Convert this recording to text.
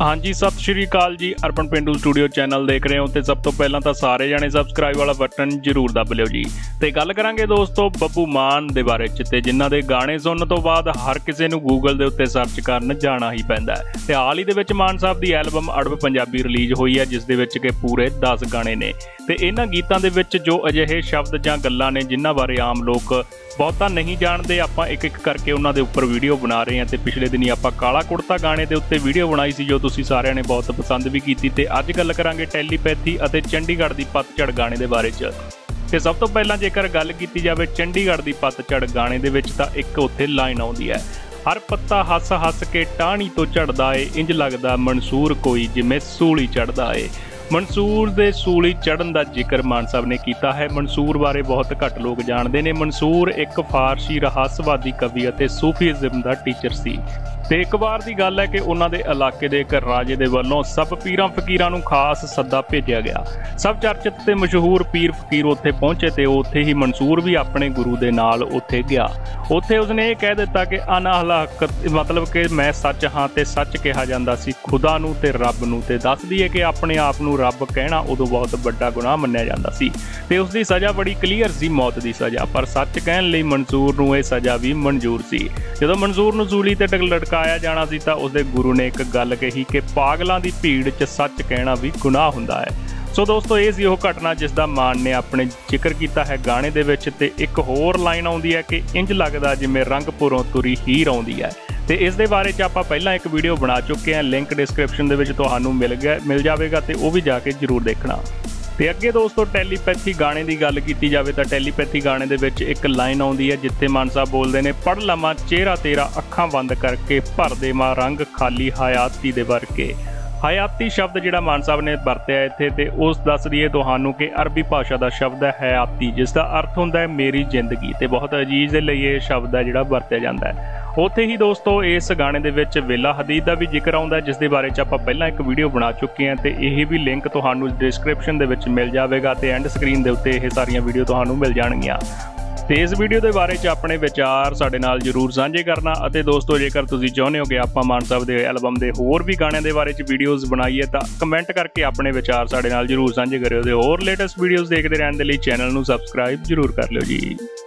हाँ जी सत श्री अकाल जी, अर्पन पेंडू स्टूडियो चैनल देख रहे हो तो सब तो पहला तो सारे जाने सबसक्राइब वाला बटन जरूर दब लियो जी। तो गल करांगे दोस्तों बब्बू मान के बारे च, जिन्हां दे गाने सुनने तो बाद हर किसी नूं गूगल के उत्ते सर्च करन जाना ही पैंदा है। तो हाल ही दे विच मान साहब की एल्बम अडब पंजाबी रिलीज़ हुई है, जिस दे विच के पूरे 10 गाने ने। तो इन्हां गीतां दे विच जो अजिहे शब्द जां गल्लां ने जिन्हां बारे आम लोग बहुता नहीं जानते, आप एक एक करके उन्होंने दे उपर वीडियो बना रहे हैं। तो पिछले दिन ही आप काला कुड़ता गाने के उत्ते वीडियो बनाई सी जो तुसी सारिआं ने बहुत पसंद भी की। तो अज गल करांगे टैलीपैथी और चंडीगढ़ की पतझड़ गाने के बारे च। तो सब तो पहला जेकर गल की जाए चंडीगढ़ की पतझड़ गाने के विच तां एक उत्थे लाइन आउंदी है, हर पत्ता हस हस के टाणी तो झड़दा है, इंज लगदा मंसूर कोई जिवें सूली चढ़दा है। मंसूर दे सूली चढ़न का जिक्र मान साहब ने किया है। मंसूर बारे बहुत घट लोग जानते हैं। मंसूर एक फारसी रहस्यवादी कवि और सूफीज़म का टीचर सी। ते एक बार की गल है कि उन्होंने इलाके के एक राजे के वलों सब पीर फकीरां नूं खास सद्दा भेजा गया। सब चर्चित ते मशहूर पीर फकीर उत्थे पहुंचे ते उत्थे ही मंसूर भी अपने गुरु के नाल उत्थे गया। उत्थे उसने यह कह दिता कि अनाहला हक, मतलब कि मैं सच हाँ ते सच कहा जाता सी खुदा नूं ते रब नूं। ते दस दिए कि अपने आप नूं रब कहना उदों बहुत बड़ा गुनाह मन्निया जाता सी ते उसकी सज़ा बड़ी क्लीयर सी, मौत की सज़ा। पर सच कहण लई मंसूर नूं यह सज़ा भी मंजूर सी। जदों मंसूर नूं सूली ते टक लटका आया जाना सी तां उसके गुरु ने एक गल कही कि पागलों की भीड़ च सच कहना भी गुनाह हुंदा है। सो दोस्तों ये सी वो घटना जिसका मान ने अपने जिक्र किया है गाने दे विच। ते एक होर लाइन आउंदी है कि इंज लगदा जिवें रंगपुरों तुरी हीर आउंदी है। तो इस दे बारे च आपां पहलां एक वीडियो बना चुके हैं, लिंक डिस्क्रिप्शन दे विच तुहानूं मिल जाएगा, तो वह भी जाके जरूर देखना। तो अगे दोस्तों टैलीपैथी गाने की गल की जाए तो टैलीपैथी गाने दे विच एक लाइन आउंदी है जिथे मान साहब बोलते हैं, पढ़ लवां चेहरा तेरा अखां बंद करके, भर दे मां रंग खाली हयाती दे वरके। हयाती शब्द जिहड़ा मान साहब ने वरत्या इत्थे, ते उस दस दईए तुहानूं कि अरबी भाषा का शब्द है हयाती, जिसका अर्थ हुंदा है मेरी जिंदगी। तो बहुत अजीज दे लई ये शब्द है जिहड़ा वरत्या जाता है। उत्थे ही दोस्तों इस गाने दे विच बेला हदीद का भी जिक्र आउंदा है, जिसके बारे च आपां पहलां एक वीडियो बना चुके हैं। तो यह भी लिंक तुहानूं डिस्क्रिप्शन दे विच मिल जाएगा, तो एंड स्क्रीन दे उत्ते यह सारियां वीडियो तुहानूं मिल जाणगीआं। तो इस वीडियो के बारे अपने विचार साडे नाल जरूर साझे करना। और दोस्तों जेकर तुसीं चाहुंदे हो कि आपां मान साहब के एल्बम के होर भी गाणियां दे बारे वीडियोज़ बनाईए तां कमेंट करके अपने विचार साडे नाल जरूर साझे करिओ। ते होर लेटैसट वीडियोज़ देखते रहने के लिए चैनल नूं सबसक्राइब जरूर कर लिओ जी।